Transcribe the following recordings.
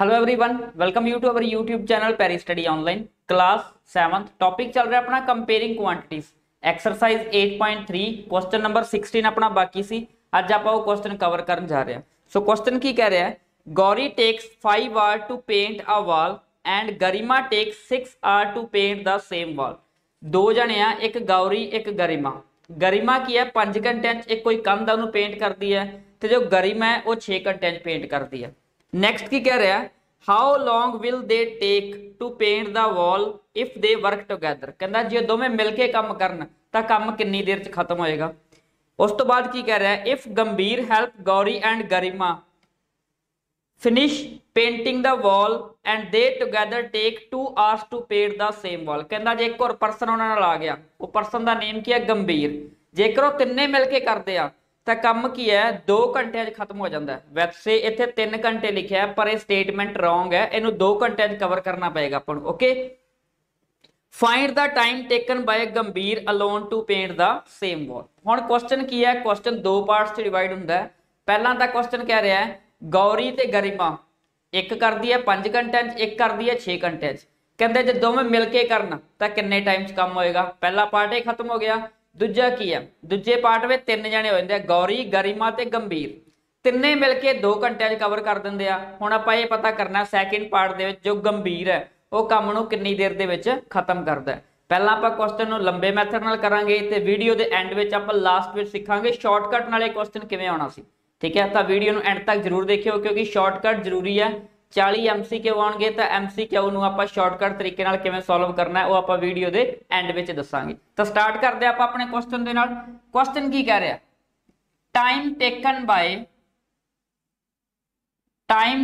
Hello everyone, welcome you to our YouTube channel peri study online. Class seventh topic चल रहा है अपना comparing quantities, exercise 8.3 question number 16 अपना बाकी सी। आज आप वो क्वेश्चन कवर करने जा रहे हैं। सो क्वेश्चन की कह रहे हैं, Gauri takes 5 hour to paint a wall and Garima takes 6 hour to paint the same wall. दो जने हैं, एक गौरी एक गरिमा। गरिमा की है 5 घंटे एक कोई काम का पेंट करती है, तो जो गरिमा है वो 6 घंटे पेंट करती है। नेक्स्ट की कह रहा है, how long will they take to paint the wall if they work together. कहता जो दोवें मिलके काम करन तो काम कितनी देर च खत्म होएगा। उस तो बाद की कह रहा है, if Gambhir help Gauri and Garima finish painting the wall and they together take 2 hours to paint the same wall. कहता जे एक और परसन उन्होंने आ गया, वो परसन का नेम की है गंभीर, जेकर वो तिन्ने मिलके करते हैं तो काम की है 2 घंटे खत्म हो जाता है। वैसे इतने 3 घंटे लिखे है, पर स्टेटमेंट रॉन्ग है, इन्हू 2 घंटे कवर करना पड़ेगा अपन। Okay, find the time taken by Gambhir alone to paint the same wall. हुण क्वेश्चन की है, क्वेश्चन 2 पार्ट्स डिवाइड होता है। पहला तो क्वेश्चन कह रहा है, गौरी ते गरिमा एक करती है 5 घंटे, एक करती है 6 घंटे। कहते जो दोवें मिलके करना तो किन्ने टाइम च काम होएगा। पहला पार्ट ही खत्म हो गया। दूजा की है, दूजे पार्ट में 3 जने हो जाते हैं, गौरी गरिमा ते गंभीर, तिन्ने मिलके 2 घंटे कवर कर देंगे। हम आप ये पता करना सैकेंड पार्ट के जो गंभीर है वह काम को कितनी देर के खत्म करता है। पहला आप क्वेश्चन लंबे मैथड न करांगे, तो वीडियो के एंड में आप लास्ट में सीखांगे शॉर्टकट नाल क्वेश्चन किवें आना सी। ठीक है, तो वीडियो को एंड तक जरूर देखियो, क्योंकि शॉर्टकट जरूरी है। 40 MCQ आउणगे तो MCQ नूं आपां शॉर्टकट तरीके नाल किवें सॉल्व करना है, वो आपां वीडियो दे एंड विच दस्सांगे। तो स्टार्ट करदे आपां अपने क्वेश्चन दे नाल। क्वेश्चन की कह रहा, time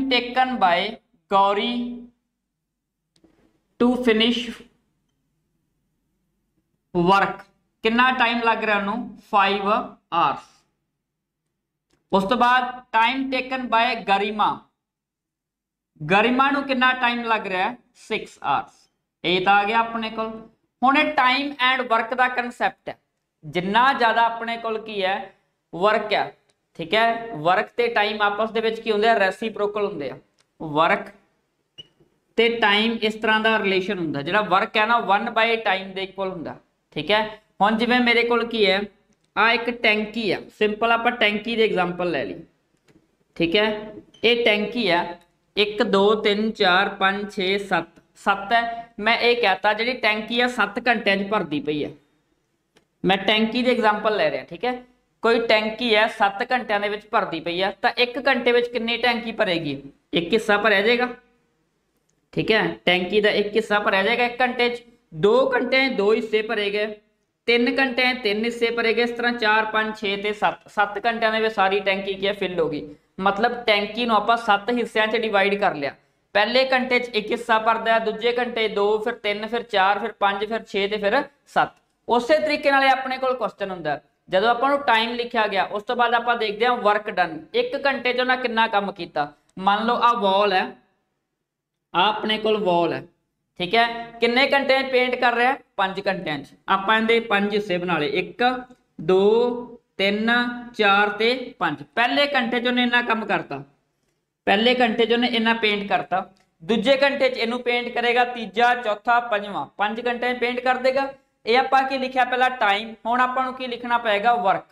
taken by Gauri to finish work. कितना टाइम लग रहा उन्हों 5 आवर्स। उस तो बाद time taken by Garima, Garima नूं कितना टाइम लग रहा है 6 आवर्स। ये तो आ गया अपने को। हुण टाइम एंड वर्क का कंसैप्ट है, जिन्ना ज्यादा अपने को वर्क है। ठीक है, वर्क ते टाइम आपस दे विच की हुंदे रेसिप्रोकल हुंदे आ। वर्क ते टाइम इस तरह का रिलेशन हुंदा, जिहड़ा वर्क है ना 1/टाइम दे इक्वल हुंदा। ठीक है, हुण जिवें मेरे को है आ एक टैंकी है, सिंपल आपां टैंकी दी एग्जाम्पल ले ली। ठीक है, ये टैंकी है 1 2 3 4 5 6 7 है। मैं ये कहता जी टैंकी है 7 घंटे भरती पई है। मैं टैंकी की एग्जाम्पल ले रहा। ठीक है, कोई टैंकी है 7 घंटे भरती पई है, तो 1 घंटे कितनी टैंकी भरेगी, एक हिस्सा भर जाएगा। ठीक है, टैंकी का एक हिस्सा भर जाएगा 1 घंटे। 2 घंटे 2 हिस्से भरे गए, 3 घंटे 3 हिस्से भरे गए, इस तरह 4 5 6 7 घंटे में सारी टैंकी की फिल होगी। मतलब टैंकी नूं आपां 7 हिस्सिਆਂ 'ਚ डिवाइड कर लिया। पहले घंटे 'ਚ एक हिस्सा भरदा, दूजे घंटे 2, फिर 3, फिर 4, फिर 5, फिर 6 ਤੇ ਫਿਰ 7। ਉਸੇ ਤਰੀਕੇ ਨਾਲ ਆਪਣੇ ਕੋਲ ਕੁਐਸਚਨ ਹੁੰਦਾ, ਜਦੋਂ ਆਪਾਂ ਨੂੰ ਟਾਈਮ ਲਿਖਿਆ ਗਿਆ ਉਸ ਤੋਂ ਬਾਅਦ ਆਪਾਂ ਦੇਖਦੇ ਹਾਂ ਵਰਕ ਡਨ 1 ਘੰਟੇ 'ਚ ਉਹਨਾਂ ਕਿੰਨਾ ਕੰਮ ਕੀਤਾ। ਮੰਨ ਲਓ ਆ ਵਾਲ ਹੈ, ਆ ਆਪਣੇ ਕੋਲ ਵਾਲ ਹੈ। ਠੀਕ ਹੈ, ਕਿੰਨੇ ਘੰਟਿਆਂ 'ਚ ਪੇਂਟ ਕਰ ਰਿਹਾ 5 ਘੰਟਿਆਂ 'ਚ। ਆਪਾਂ ਇਹਦੇ 5 ਹਿੱਸੇ ਬਣਾ ਲਏ 1 2 3 4 ते 5। पहले घंटे च उन्हें इन्ना काम करता, पहले घंटे च उन्हें इन्ना पेंट करता, दूजे घंटे च इनू पेंट करेगा, तीजा चौथा पंजवा 5 घंटे पेंट कर देगा। ये आपां की लिखिया पहला टाइम, हुण आपां नूं की लिखना पएगा वर्क।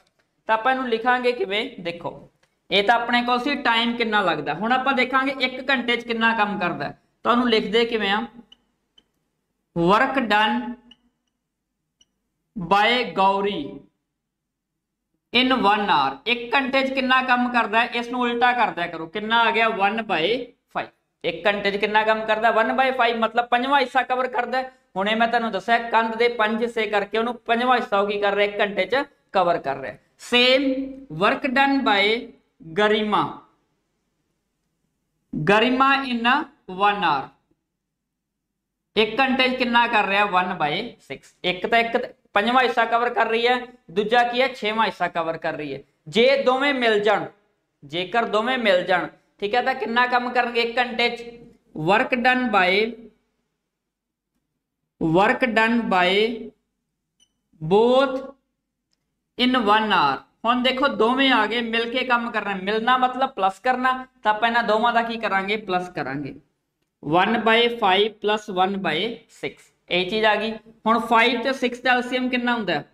तो आपां इनू लिखांगे किवें, देखो ये तो अपने को सी टाइम कितना लगता। हुण आपां देखांगे 1 घंटे च कितना काम करता, तो उन्हें लिखदे किवें आ, work done by Gauri in 1 hour. 1 घंटे च कितना काम करता है, इसनूं उल्टा करता करो, कितना आ गया 1/5। 1 घंटे च कितना काम करता है 1/5, मतलब 5वां हिस्सा कवर करता है। हुणे मैं तुहानूं दस्सिया कंध दे 5 हिस्से करके उहनूं 5वां हिस्सा की कर रहा 1 घंटे च कवर कर रहा। Same work done by Garima, Garima in 1 hour 1 घंटे च कितना कर रहा 1/6। एक 5वां हिस्सा कवर कर रही है, दूजा की है 6वां हिस्सा कवर कर रही है। जे दोवें मिल जान, जेकर दोवें मिल जान, ठीक है, तो कितना काम करेंगे 1 घंटे च। Work done by both in 1 hour, हम देखो दो में आगे मिलके काम करना है, मिलना मतलब प्लस करना, तो पहला दोवां दा की करांगे प्लस करांगे। 1/5 प्लस 1/6 ये चीज आ गई। हुण 5 ते 6 दा एलसीएम कितना हुंदा है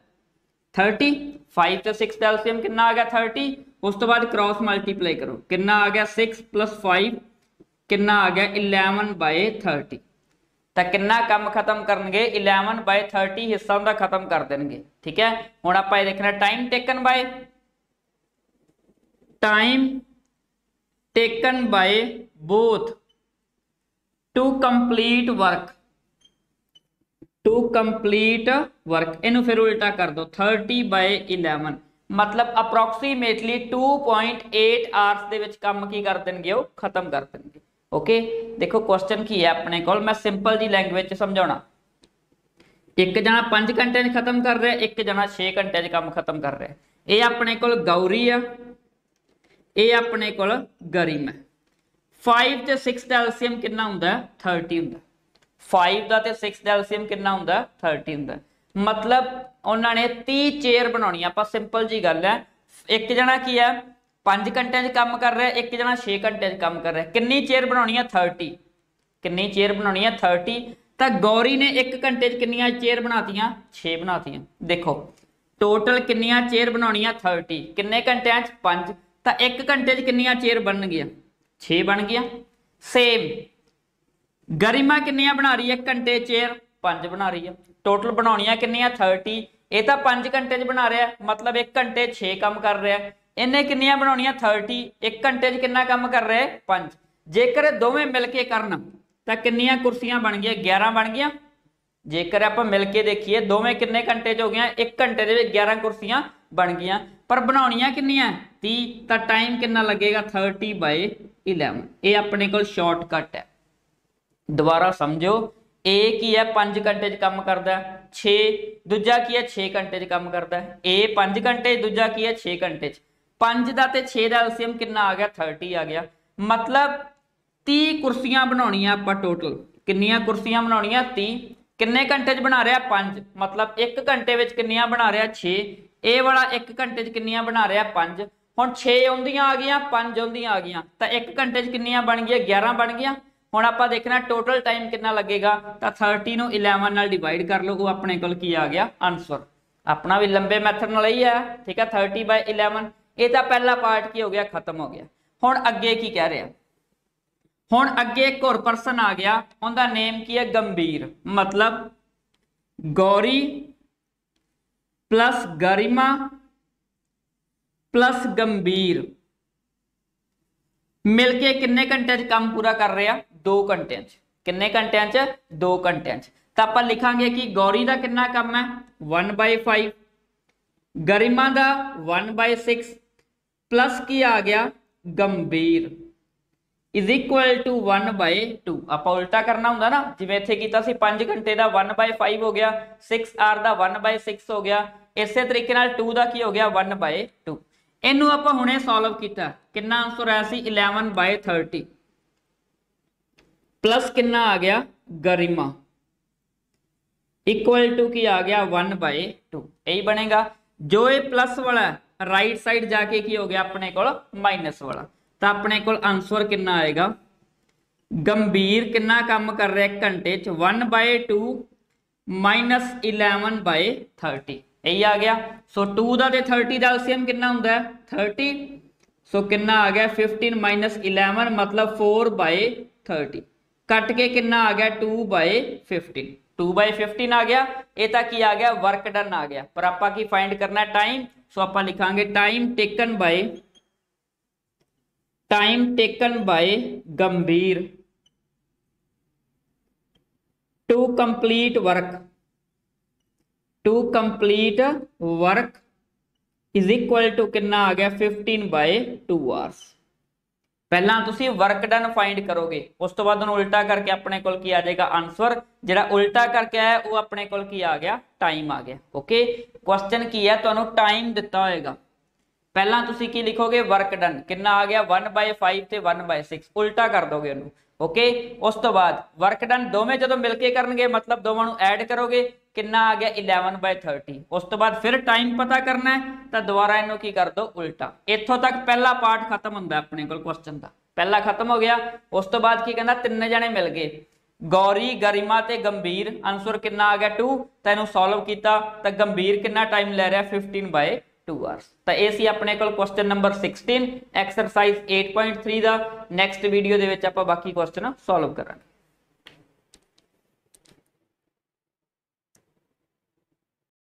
30। 5 ते 6 दा एलसीएम कितना आ गया 30। उस तो बाद क्रॉस मल्टीप्लाई करो कितना आ गया 6 प्लस 5 कितना आ गया 11/30। तो कितना काम खत्म करनगे 11/30 हिस्सा उनका खत्म कर देंगे। ठीक है, हुण आपां ये देखना time taken by both to complete work इनू फिर उल्टा कर दो 30/11 मतलब अप्रोक्सीमेटली 2.8 आवर्स दे विच काम की कर देंगे वो खत्म कर देंगे। ओके देखो क्वेश्चन की है अपने को, मैं सिंपल जी लैंग्वेज समझाना। एक जना 5 घंटे खत्म कर रहा है, एक जना 6 घंटे काम खत्म कर रहा है। ये अपने को गौरी है, ये अपने को गरीम है। 5 ते 6 दा एलसीएम कितना हुंदा 30 हुंदा। 5 दा ते 6 दा एलसीएम कितना हुंदा 30 हुंदा। मतलब उन्होंने 30 चेयर बनानी। आप सिंपल जी गल है, एक जना की है 5 घंटे काम कर रहा है, एक जना 6 घंटे काम कर रहा है। कितनी चेयर बनानी है 30। कितनी चेयर बनानी है 30। तो गौरी ने 1 घंटे कितनी चेयर बनातियां 6 बनातियां। देखो टोटल कितनी चेयर बनानी है 30 कितने घंटे 5। तो 1 घंटे कितनी चेयर बन गई 6 बन गई। सेम गरिमा कितनी बना रही है 1 घंटे चेयर 5 बना रही है। टोटल बनानियां कितनी 30। ये तो 5 घंटे बना रहा है मतलब 1 घंटे 6 काम कर रहा है। इन्हें कितनी बनानी 30। 1 घंटे कितना काम कर रहे 5। जेकर दोवें मिलके करन तो कितनी कुर्सियां बन गई 11 बन गई। जेकर आप मिलके देखिए दोवें कितने घंटे हो गए 1 घंटे दे 11 कुर्सियां बन गई, पर बनानियां कितनी 30। तो टाइम कितना लगेगा 30/11। ये अपने को शॉर्टकट है। दोबारा समझो, ए की है 5 घंटे काम करता है 6, दूजा की है 6 घंटे काम करता है। ए 5 घंटे दूजा की है 6 घंटे। 5 दा ते 6 दा एलसीएम कितना आ गया 30 आ गया। मतलब 30 कुर्सियां बनानी आप टोटल। कितनी कुर्सियां बनानी 30। कितने घंटे बना रहा 5 मतलब 1 घंटे विच कितनियां बना रहा 6। ए वाला 1 घंटे कितनियां बना रहा 5। हुण 6 औंदियां आ गईयां 5 औंदियां आ गईयां। तो 1 घंटे कितनियां बन गईयां 11 बन गईयां। हुण आपां देखना टोटल टाइम कितना लगेगा। तो 30 नूं 11 नाल डिवाइड कर लो, वो अपने कोल की आ गया आंसर। अपना भी लंबे मैथड नाल ही है। ठीक है 30/11 ये तो पहला पार्ट की हो गया खत्म हो गया। हुण अगे की कह रहे हैं, हुण अगे एक होर परसन आ गया, उनका नेम की है गंभीर। मतलब गौरी प्लस गरिमा प्लस गंभीर मिलके कितने घंटे काम पूरा कर रहे हैं 2 घंटे। कितने घंटे 2 घंटे। तो आप लिखांगे कि गौरी का कितना काम है 1/5, गरिमा का 1/6 प्लस की आ गया गंभीर इज इक्वल टू 1/2। आप उल्टा करना होंगे ना, जिवें इत्थे कीता सी 5 घंटे का 1/5 हो गया, 6 आर का 1/6 हो गया, इसे तरीके नाल 2 का की हो गया 1/2। इनू आप हमने सोल्व किया कितना आंसर आया सी 11/30 प्लस कितना आ गया गरिमा इक्वल टू की आ गया 1/2। यही बनेगा जो ये प्लस वाला राइट साइड जाके की हो गया अपने को माइनस वाला। तो अपने को आंसर कितना आएगा गंभीर कितना काम कर रहा है 1 घंटे 1/2 माइनस 11/30 यही आ गया। सो 2 का 30 का एलसीएम कितना होता है 30। सो कितना आ गया 15 माइनस 11 मतलब 4/30 कट के कितना आ गया 2/15। 2/15 आ गया। ये तो की आ गया वर्क डन आ गया, पर आपा की फाइंड करना है टाइम। सो आपा लिखांगे time taken by Gambhir to complete work is equal to कितना आ गया 15/2 आवर्स। पहला तुसी वर्क डन फाइंड करोगे, उस तो बाद उल्टा करके अपने कोल की आ जाएगा आंसर। जिहड़ा उल्टा करके आया वो अपने कोल की आ गया टाइम आ गया। ओके क्वेश्चन की है तुहानू टाइम दिता होएगा, पहला तुसी की लिखोगे वर्क डन कितना आ गया 1/5 ते 1/6 उल्टा कर दोगे उन्होंने। ओके उस तो बाद वर्क डन दोवें जदों मिलके करनगे मतलब दोवां नू ऐड करोगे कितना आ गया 11/30। उस तो बाद फिर टाइम पता करना है तो दोबारा इन्हों की कर दो उल्टा। इथों तक पहला पार्ट खत्म होंदा अपने कोल, क्वेश्चन दा पहला खत्म हो गया। उस तो बाद की कहना तीन जने मिल गए, गौरी गरिमा ते गंभीर, आंसर कितना आ गया 2। तैनू सोल्व किया तो गंभीर कितना टाइम ले रहा 15/2 आवर्स। तो ये सी अपने कोल क्वेश्चन नंबर 16 एक्सरसाइज 8.3 का। नैक्सट वीडियो दे विच आपां बाकी क्वेश्चन सोल्व करांगे।